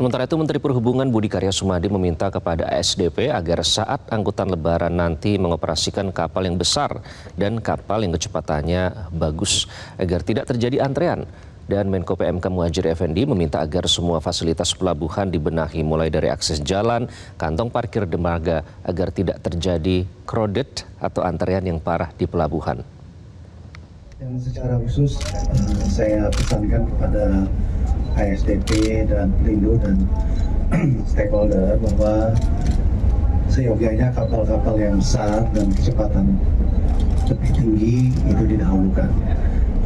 Sementara itu, Menteri Perhubungan Budi Karya Sumadi meminta kepada ASDP agar saat angkutan lebaran nanti mengoperasikan kapal yang besar dan kapal yang kecepatannya bagus agar tidak terjadi antrean. Dan Menko PMK Muhajir Effendi meminta agar semua fasilitas pelabuhan dibenahi mulai dari akses jalan, kantong parkir dermaga agar tidak terjadi crowded atau antrean yang parah di pelabuhan. Yang secara khusus saya pesankan kepada ASDP dan Pelindo dan stakeholder bahwa seyogianya kapal-kapal yang besar dan kecepatan lebih tinggi itu didahulukan.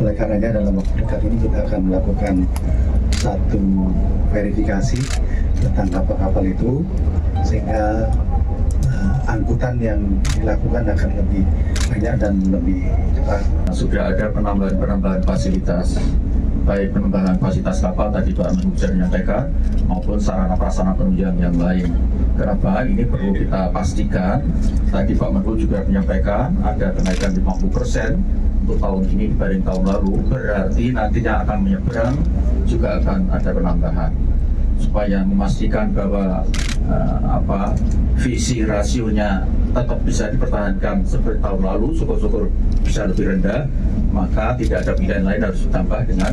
Oleh karenanya dalam waktu dekat ini kita akan melakukan satu verifikasi tentang kapal-kapal itu sehingga angkutan yang dilakukan akan lebih banyak dan lebih cepat. Sudah ada penambahan fasilitas, baik penambahan fasilitas kapal tadi Pak Menko menyampaikan maupun sarana prasarana penunjang yang lain. Kenapa ini perlu kita pastikan? Tadi Pak Menko juga menyampaikan ada kenaikan 50% untuk tahun ini dibanding tahun lalu, berarti nantinya akan menyeberang juga akan ada penambahan supaya memastikan bahwa visi rasionya tetap bisa dipertahankan seperti tahun lalu, syukur-syukur bisa lebih rendah, maka tidak ada pilihan lain harus ditambah dengan